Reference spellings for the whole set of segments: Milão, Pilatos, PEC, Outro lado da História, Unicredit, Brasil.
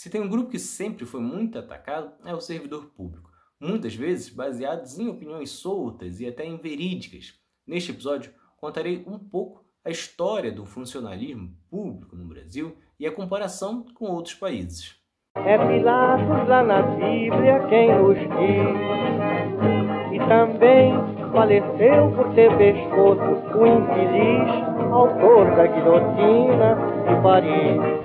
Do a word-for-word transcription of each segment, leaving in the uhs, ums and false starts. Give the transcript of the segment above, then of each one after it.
Se tem um grupo que sempre foi muito atacado, é o servidor público, muitas vezes baseados em opiniões soltas e até inverídicas. Neste episódio, contarei um pouco a história do funcionalismo público no Brasil e a comparação com outros países. É Pilatos lá na Bíblia quem nos diz, e também faleceu por ter pescoço o infeliz autor da guilhotina de Paris.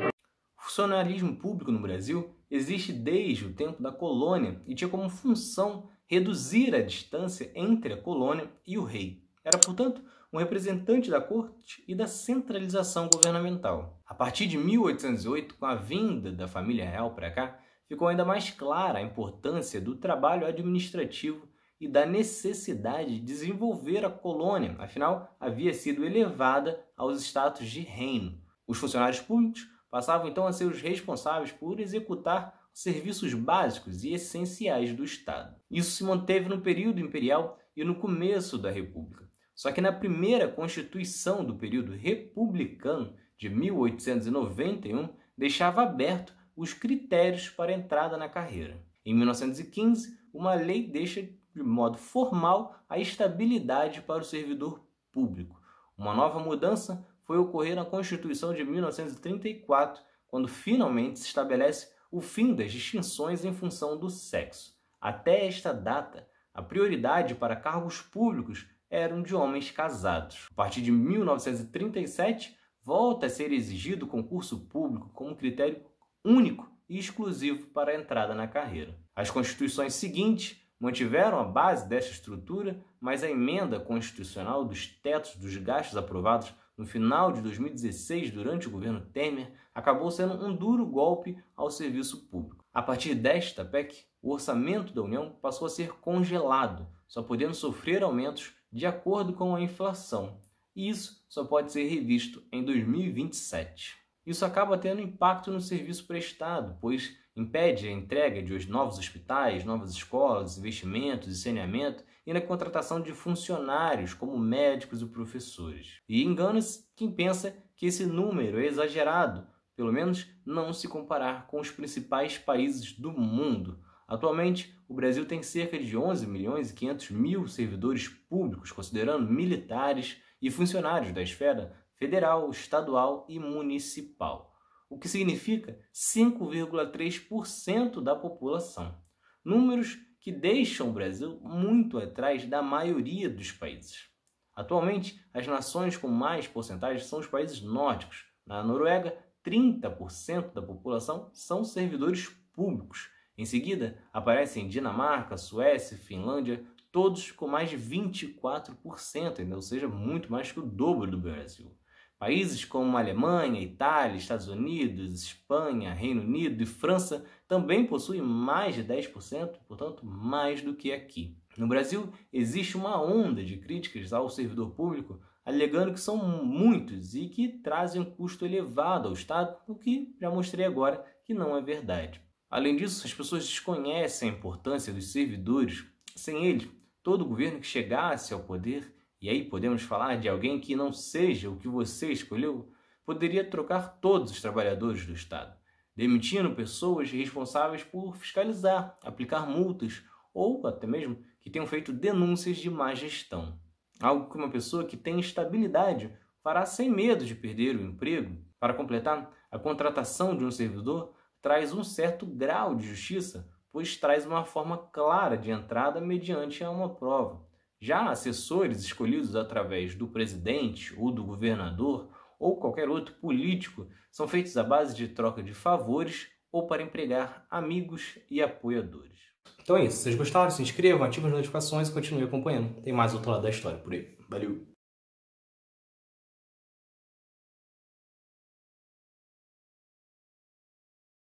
O funcionalismo público no Brasil existe desde o tempo da colônia e tinha como função reduzir a distância entre a colônia e o rei. Era, portanto, um representante da corte e da centralização governamental. A partir de mil oitocentos e oito, com a vinda da família real para cá, ficou ainda mais clara a importância do trabalho administrativo e da necessidade de desenvolver a colônia, afinal, havia sido elevada aos status de reino. Os funcionários públicos passavam então a ser os responsáveis por executar serviços básicos e essenciais do Estado. Isso se manteve no período imperial e no começo da República. Só que na primeira Constituição do período republicano, de mil oitocentos e noventa e um, deixava aberto os critérios para a entrada na carreira. Em mil novecentos e quinze, uma lei deixa de modo formal a estabilidade para o servidor público. Uma nova mudança foi ocorrer na Constituição de mil novecentos e trinta e quatro, quando finalmente se estabelece o fim das distinções em função do sexo. Até esta data, a prioridade para cargos públicos eram de homens casados. A partir de mil novecentos e trinta e sete, volta a ser exigido o concurso público como critério único e exclusivo para a entrada na carreira. As constituições seguintes mantiveram a base dessa estrutura, mas a emenda constitucional dos tetos dos gastos aprovados no final de dois mil e dezesseis, durante o governo Temer, acabou sendo um duro golpe ao serviço público. A partir desta P E C, o orçamento da União passou a ser congelado, só podendo sofrer aumentos de acordo com a inflação, e isso só pode ser revisto em dois mil e vinte e sete. Isso acaba tendo impacto no serviço prestado, pois impede a entrega de novos hospitais, novas escolas, investimentos e saneamento, e na contratação de funcionários, como médicos e professores. E engana-se quem pensa que esse número é exagerado, pelo menos não se comparar com os principais países do mundo. Atualmente, o Brasil tem cerca de onze milhões e quinhentos mil servidores públicos, considerando militares e funcionários da esfera federal, estadual e municipal, o que significa cinco vírgula três por cento da população. Números que deixam o Brasil muito atrás da maioria dos países. Atualmente, as nações com mais porcentagem são os países nórdicos. Na Noruega, trinta por cento da população são servidores públicos. Em seguida, aparecem Dinamarca, Suécia, Finlândia, todos com mais de vinte e quatro por cento, ainda, ou seja, muito mais que o dobro do Brasil. Países como Alemanha, Itália, Estados Unidos, Espanha, Reino Unido e França também possuem mais de dez por cento, portanto, mais do que aqui. No Brasil, existe uma onda de críticas ao servidor público, alegando que são muitos e que trazem um custo elevado ao Estado, o que já mostrei agora que não é verdade. Além disso, as pessoas desconhecem a importância dos servidores. Sem eles, todo governo que chegasse ao poder, e aí podemos falar de alguém que não seja o que você escolheu, poderia trocar todos os trabalhadores do Estado, demitindo pessoas responsáveis por fiscalizar, aplicar multas ou até mesmo que tenham feito denúncias de má gestão. Algo que uma pessoa que tem estabilidade fará sem medo de perder o emprego. Para completar, a contratação de um servidor traz um certo grau de justiça, pois traz uma forma clara de entrada mediante uma prova. Já assessores escolhidos através do presidente ou do governador ou qualquer outro político são feitos à base de troca de favores ou para empregar amigos e apoiadores. Então é isso. Se vocês gostaram, se inscrevam, ativem as notificações e continuem acompanhando. Tem mais Outro Lado da História por aí. Valeu!